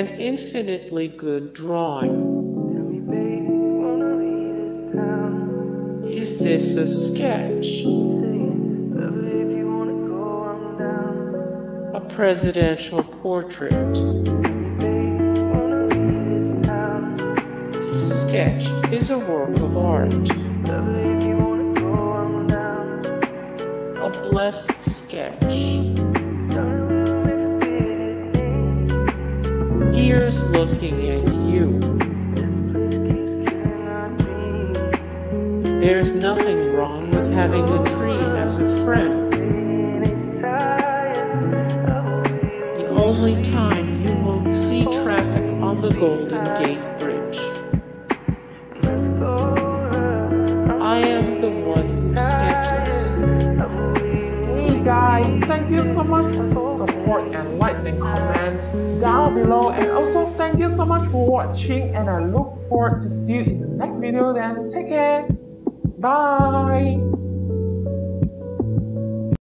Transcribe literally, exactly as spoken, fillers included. an infinitely good drawing? Is this a sketch? A presidential portrait? This sketch is a work of art. Blessed sketch. Here's looking at you. There's nothing wrong with having a tree as a friend. The only time you won't see traffic on the Golden Gate Bridge. I am the one who sketches. Guys, thank you so much for the support and likes and comments down below, and also thank you so much for watching, and I look forward to see you in the next video. Then take care, bye.